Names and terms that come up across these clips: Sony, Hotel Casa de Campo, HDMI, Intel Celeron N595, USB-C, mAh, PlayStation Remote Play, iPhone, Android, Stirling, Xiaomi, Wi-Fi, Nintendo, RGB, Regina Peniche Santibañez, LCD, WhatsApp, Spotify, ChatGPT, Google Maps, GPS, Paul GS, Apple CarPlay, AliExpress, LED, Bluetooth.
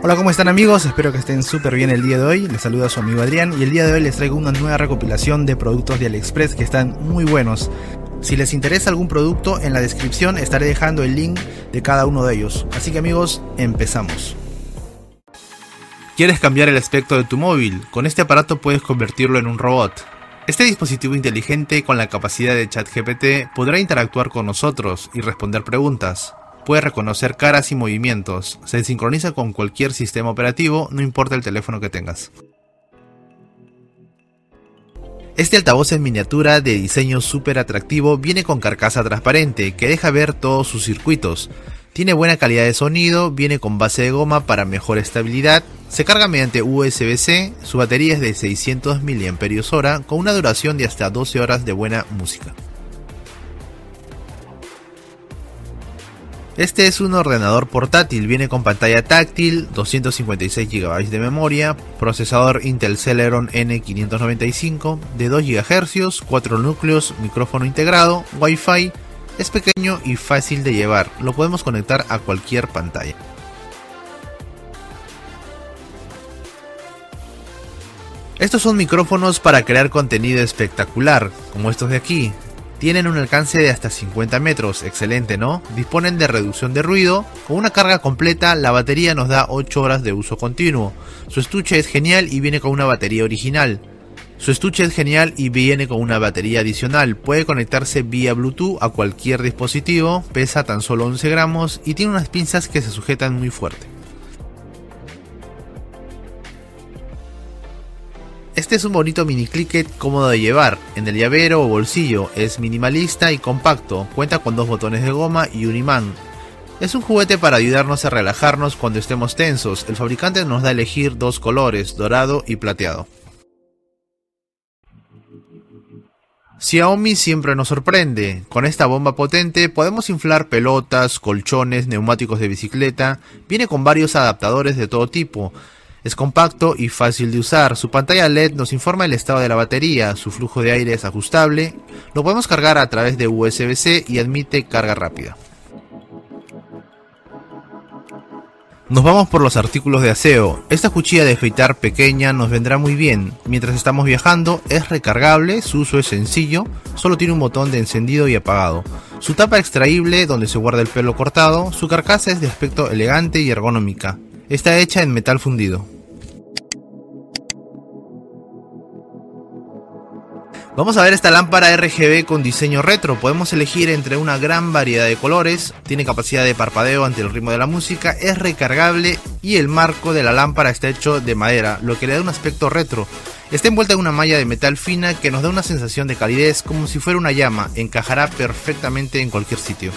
Hola, ¿cómo están amigos? Espero que estén súper bien el día de hoy. Les saluda su amigo Adrián y el día de hoy les traigo una nueva recopilación de productos de AliExpress que están muy buenos. Si les interesa algún producto, en la descripción estaré dejando el link de cada uno de ellos. Así que amigos, empezamos. ¿Quieres cambiar el aspecto de tu móvil? Con este aparato puedes convertirlo en un robot. Este dispositivo inteligente con la capacidad de ChatGPT podrá interactuar con nosotros y responder preguntas. Puede reconocer caras y movimientos. Se sincroniza con cualquier sistema operativo, no importa el teléfono que tengas. Este altavoz en miniatura de diseño súper atractivo viene con carcasa transparente que deja ver todos sus circuitos. Tiene buena calidad de sonido, viene con base de goma para mejor estabilidad, se carga mediante USB-C, su batería es de 600 mAh con una duración de hasta 12 horas de buena música. Este es un ordenador portátil, viene con pantalla táctil, 256 GB de memoria, procesador Intel Celeron N595 de 2 GHz, 4 núcleos, micrófono integrado, Wi-Fi, es pequeño y fácil de llevar, lo podemos conectar a cualquier pantalla. Estos son micrófonos para crear contenido espectacular, como estos de aquí. Tienen un alcance de hasta 50 metros, excelente, ¿no? Disponen de reducción de ruido, con una carga completa la batería nos da 8 horas de uso continuo. Su estuche es genial y viene con una batería original. Puede conectarse vía Bluetooth a cualquier dispositivo, pesa tan solo 11 gramos y tiene unas pinzas que se sujetan muy fuerte. Este es un bonito mini clicket cómodo de llevar, en el llavero o bolsillo, es minimalista y compacto, cuenta con 2 botones de goma y un imán. Es un juguete para ayudarnos a relajarnos cuando estemos tensos, el fabricante nos da a elegir 2 colores, dorado y plateado. Xiaomi siempre nos sorprende, con esta bomba potente podemos inflar pelotas, colchones, neumáticos de bicicleta, viene con varios adaptadores de todo tipo. Es compacto y fácil de usar, su pantalla LED nos informa el estado de la batería, su flujo de aire es ajustable, lo podemos cargar a través de USB-C y admite carga rápida. Nos vamos por los artículos de aseo, esta cuchilla de afeitar pequeña nos vendrá muy bien, mientras estamos viajando es recargable, su uso es sencillo, solo tiene un botón de encendido y apagado. Su tapa extraíble donde se guarda el pelo cortado, su carcasa es de aspecto elegante y ergonómica. Está hecha en metal fundido. Vamos a ver esta lámpara RGB con diseño retro. Podemos elegir entre una gran variedad de colores. Tiene capacidad de parpadeo ante el ritmo de la música. Es recargable y el marco de la lámpara está hecho de madera, lo que le da un aspecto retro. Está envuelta en una malla de metal fina que nos da una sensación de calidez como si fuera una llama. Encajará perfectamente en cualquier sitio.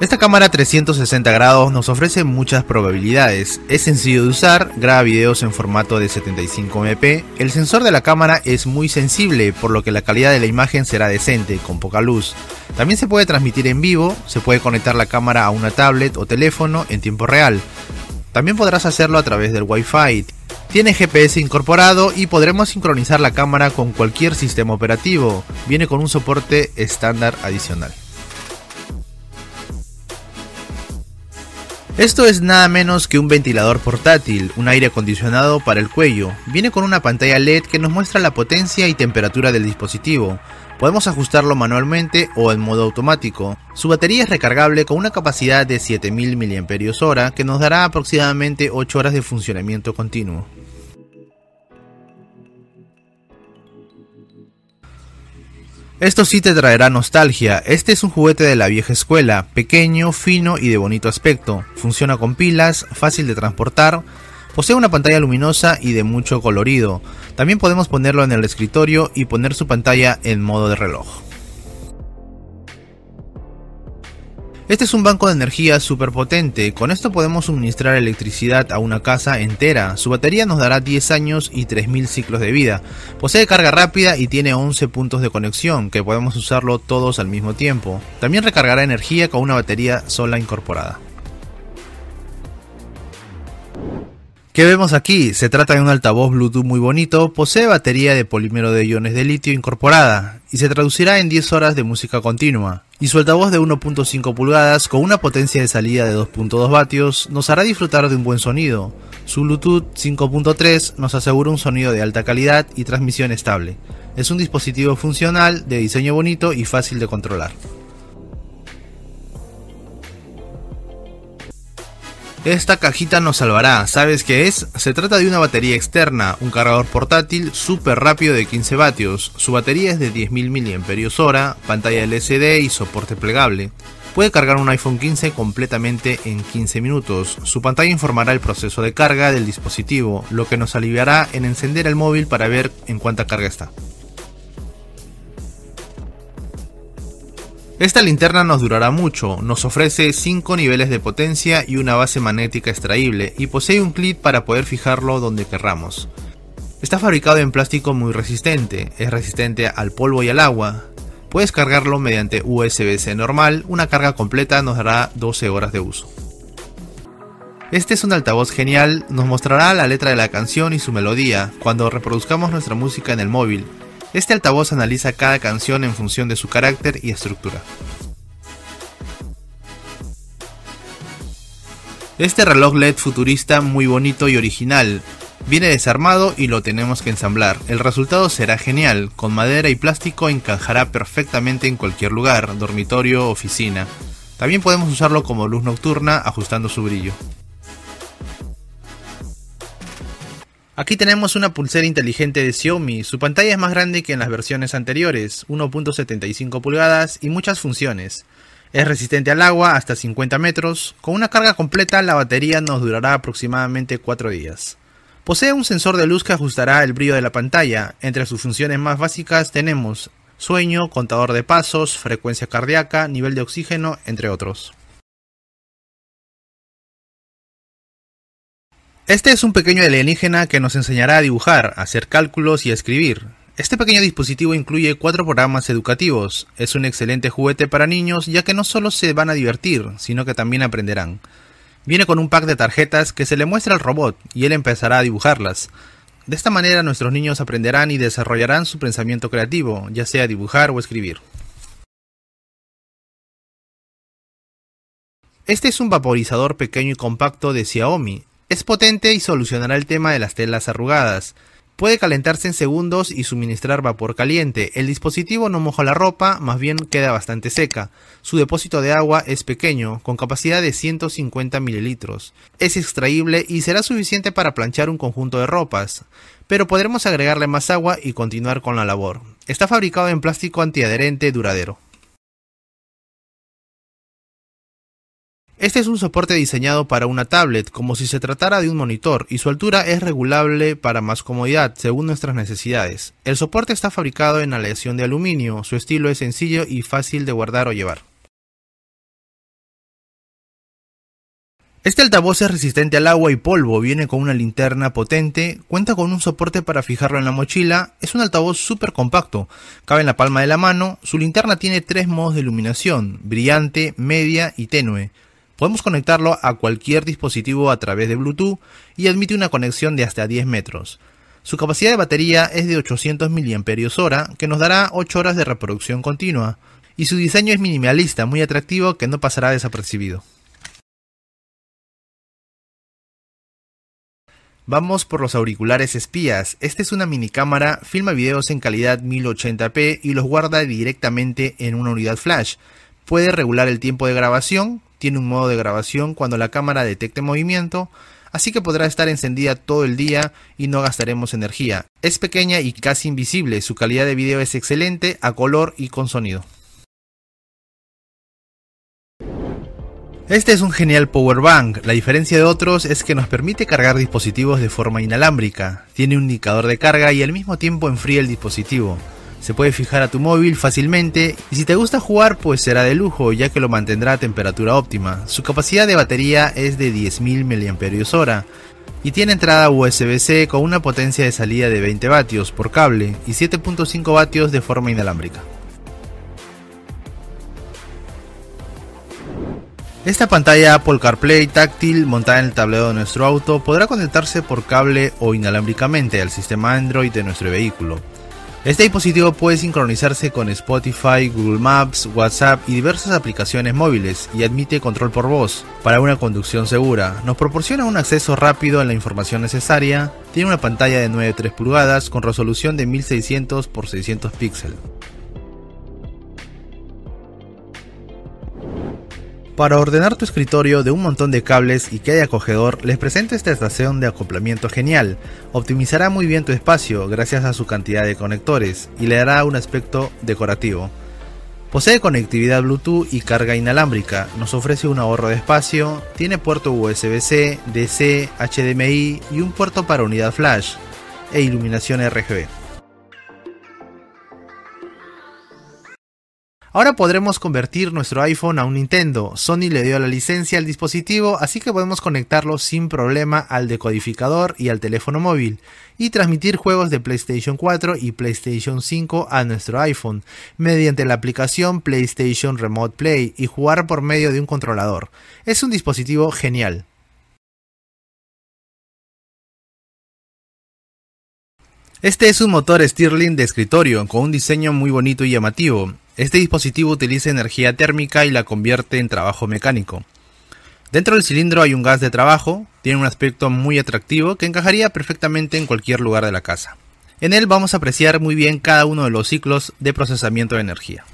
Esta cámara 360 grados nos ofrece muchas probabilidades, es sencillo de usar, graba videos en formato de 75 MP, el sensor de la cámara es muy sensible por lo que la calidad de la imagen será decente, con poca luz. También se puede transmitir en vivo, se puede conectar la cámara a una tablet o teléfono en tiempo real. También podrás hacerlo a través del Wi-Fi. Tiene GPS incorporado y podremos sincronizar la cámara con cualquier sistema operativo, viene con un soporte estándar adicional. Esto es nada menos que un ventilador portátil, un aire acondicionado para el cuello. Viene con una pantalla LED que nos muestra la potencia y temperatura del dispositivo. Podemos ajustarlo manualmente o en modo automático. Su batería es recargable con una capacidad de 7000 mAh que nos dará aproximadamente 8 horas de funcionamiento continuo. Esto sí te traerá nostalgia, este es un juguete de la vieja escuela, pequeño, fino y de bonito aspecto, funciona con pilas, fácil de transportar, posee una pantalla luminosa y de mucho colorido, también podemos ponerlo en el escritorio y poner su pantalla en modo de reloj. Este es un banco de energía súper potente, con esto podemos suministrar electricidad a una casa entera, su batería nos dará 10 años y 3000 ciclos de vida, posee carga rápida y tiene 11 puntos de conexión que podemos usarlo todos al mismo tiempo, también recargará energía con una batería sola incorporada. ¿Qué vemos aquí? Se trata de un altavoz Bluetooth muy bonito, posee batería de polímero de iones de litio incorporada y se traducirá en 10 horas de música continua. y su altavoz de 1.5 pulgadas con una potencia de salida de 2.2 vatios nos hará disfrutar de un buen sonido. Su Bluetooth 5.3 nos asegura un sonido de alta calidad y transmisión estable. Es un dispositivo funcional, de diseño bonito y fácil de controlar. Esta cajita nos salvará, ¿sabes qué es? Se trata de una batería externa, un cargador portátil súper rápido de 15 vatios, su batería es de 10.000 mAh, pantalla LCD y soporte plegable. Puede cargar un iPhone 15 completamente en 15 minutos, su pantalla informará el proceso de carga del dispositivo, lo que nos aliviará en encender el móvil para ver en cuánta carga está. Esta linterna nos durará mucho, nos ofrece 5 niveles de potencia y una base magnética extraíble y posee un clip para poder fijarlo donde querramos. Está fabricado en plástico muy resistente, es resistente al polvo y al agua. Puedes cargarlo mediante USB-C normal, una carga completa nos dará 12 horas de uso. Este es un altavoz genial, nos mostrará la letra de la canción y su melodía cuando reproduzcamos nuestra música en el móvil. Este altavoz analiza cada canción en función de su carácter y estructura. Este reloj LED futurista muy bonito y original. Viene desarmado y lo tenemos que ensamblar. El resultado será genial. Con madera y plástico encajará perfectamente en cualquier lugar, dormitorio, oficina. También podemos usarlo como luz nocturna ajustando su brillo. Aquí tenemos una pulsera inteligente de Xiaomi, su pantalla es más grande que en las versiones anteriores, 1.75 pulgadas y muchas funciones. Es resistente al agua hasta 50 metros, con una carga completa la batería nos durará aproximadamente 4 días. Posee un sensor de luz que ajustará el brillo de la pantalla, entre sus funciones más básicas tenemos sueño, contador de pasos, frecuencia cardíaca, nivel de oxígeno, entre otros. Este es un pequeño alienígena que nos enseñará a dibujar, hacer cálculos y a escribir. Este pequeño dispositivo incluye 4 programas educativos. Es un excelente juguete para niños ya que no solo se van a divertir, sino que también aprenderán. Viene con un pack de tarjetas que se le muestra al robot y él empezará a dibujarlas. De esta manera nuestros niños aprenderán y desarrollarán su pensamiento creativo, ya sea dibujar o escribir. Este es un vaporizador pequeño y compacto de Xiaomi. Es potente y solucionará el tema de las telas arrugadas. Puede calentarse en segundos y suministrar vapor caliente. El dispositivo no moja la ropa, más bien queda bastante seca. Su depósito de agua es pequeño, con capacidad de 150 mililitros. Es extraíble y será suficiente para planchar un conjunto de ropas, pero podremos agregarle más agua y continuar con la labor. Está fabricado en plástico antiadherente duradero. Este es un soporte diseñado para una tablet, como si se tratara de un monitor, y su altura es regulable para más comodidad, según nuestras necesidades. El soporte está fabricado en aleación de aluminio, su estilo es sencillo y fácil de guardar o llevar. Este altavoz es resistente al agua y polvo, viene con una linterna potente, cuenta con un soporte para fijarlo en la mochila, es un altavoz súper compacto, cabe en la palma de la mano, su linterna tiene 3 modos de iluminación, brillante, media y tenue. Podemos conectarlo a cualquier dispositivo a través de Bluetooth y admite una conexión de hasta 10 metros. Su capacidad de batería es de 800 mAh que nos dará 8 horas de reproducción continua y su diseño es minimalista, muy atractivo que no pasará desapercibido. Vamos por los auriculares espías, esta es una minicámara, filma videos en calidad 1080p y los guarda directamente en una unidad flash. Puede regular el tiempo de grabación. Tiene un modo de grabación cuando la cámara detecte movimiento, así que podrá estar encendida todo el día y no gastaremos energía. Es pequeña y casi invisible, su calidad de video es excelente, a color y con sonido. Este es un genial power bank, la diferencia de otros es que nos permite cargar dispositivos de forma inalámbrica. Tiene un indicador de carga y al mismo tiempo enfría el dispositivo. Se puede fijar a tu móvil fácilmente y si te gusta jugar pues será de lujo ya que lo mantendrá a temperatura óptima. Su capacidad de batería es de 10.000 mAh y tiene entrada USB-C con una potencia de salida de 20 vatios por cable y 7.5 vatios de forma inalámbrica. Esta pantalla Apple CarPlay táctil montada en el tablero de nuestro auto podrá conectarse por cable o inalámbricamente al sistema Android de nuestro vehículo. Este dispositivo puede sincronizarse con Spotify, Google Maps, WhatsApp y diversas aplicaciones móviles y admite control por voz. Para una conducción segura, nos proporciona un acceso rápido a la información necesaria. Tiene una pantalla de 9,3 pulgadas con resolución de 1600 x 600 píxeles. Para ordenar tu escritorio de un montón de cables y que haya acogedor, les presento esta estación de acoplamiento genial. Optimizará muy bien tu espacio gracias a su cantidad de conectores y le dará un aspecto decorativo. Posee conectividad Bluetooth y carga inalámbrica, nos ofrece un ahorro de espacio, tiene puerto USB-C, DC, HDMI y un puerto para unidad flash e iluminación RGB. Ahora podremos convertir nuestro iPhone a un Nintendo. Sony le dio la licencia al dispositivo, así que podemos conectarlo sin problema al decodificador y al teléfono móvil, y transmitir juegos de PlayStation 4 y PlayStation 5 a nuestro iPhone, mediante la aplicación PlayStation Remote Play y jugar por medio de un controlador. Es un dispositivo genial. Este es un motor Stirling de escritorio, con un diseño muy bonito y llamativo. Este dispositivo utiliza energía térmica y la convierte en trabajo mecánico. Dentro del cilindro hay un gas de trabajo, tiene un aspecto muy atractivo que encajaría perfectamente en cualquier lugar de la casa. En él vamos a apreciar muy bien cada uno de los ciclos de procesamiento de energía.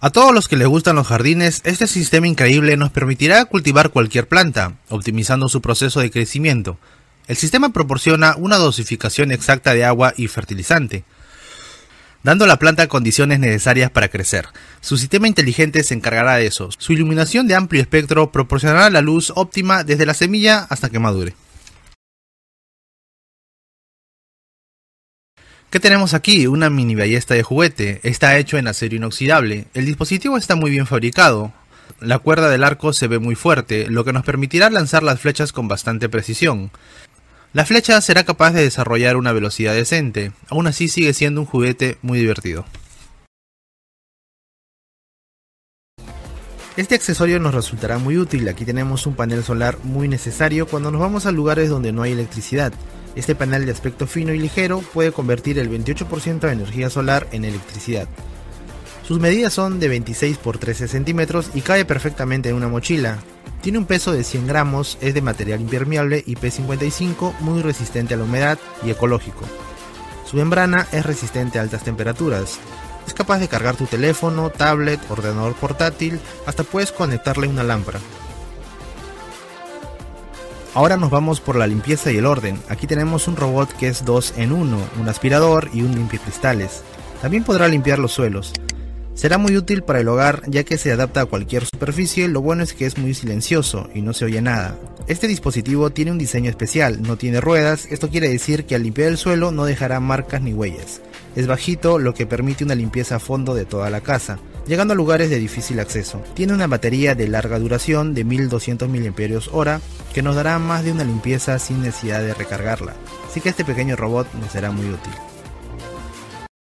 A todos los que les gustan los jardines, este sistema increíble nos permitirá cultivar cualquier planta, optimizando su proceso de crecimiento. El sistema proporciona una dosificación exacta de agua y fertilizante, dando a la planta condiciones necesarias para crecer. Su sistema inteligente se encargará de eso. Su iluminación de amplio espectro proporcionará la luz óptima desde la semilla hasta que madure. ¿Qué tenemos aquí? Una mini ballesta de juguete. Está hecho en acero inoxidable. El dispositivo está muy bien fabricado. La cuerda del arco se ve muy fuerte, lo que nos permitirá lanzar las flechas con bastante precisión. La flecha será capaz de desarrollar una velocidad decente, aún así sigue siendo un juguete muy divertido. Este accesorio nos resultará muy útil, aquí tenemos un panel solar muy necesario cuando nos vamos a lugares donde no hay electricidad. Este panel de aspecto fino y ligero puede convertir el 28% de energía solar en electricidad. Sus medidas son de 26 x 13 centímetros y cabe perfectamente en una mochila. Tiene un peso de 100 gramos, es de material impermeable IP55, muy resistente a la humedad y ecológico. Su membrana es resistente a altas temperaturas. Es capaz de cargar tu teléfono, tablet, ordenador portátil, hasta puedes conectarle una lámpara. Ahora nos vamos por la limpieza y el orden. Aquí tenemos un robot que es 2 en 1, un aspirador y un limpiacristales. También podrá limpiar los suelos. Será muy útil para el hogar ya que se adapta a cualquier superficie, lo bueno es que es muy silencioso y no se oye nada. Este dispositivo tiene un diseño especial, no tiene ruedas, esto quiere decir que al limpiar el suelo no dejará marcas ni huellas. Es bajito, lo que permite una limpieza a fondo de toda la casa, llegando a lugares de difícil acceso. Tiene una batería de larga duración de 1200 mAh que nos dará más de una limpieza sin necesidad de recargarla, así que este pequeño robot nos será muy útil.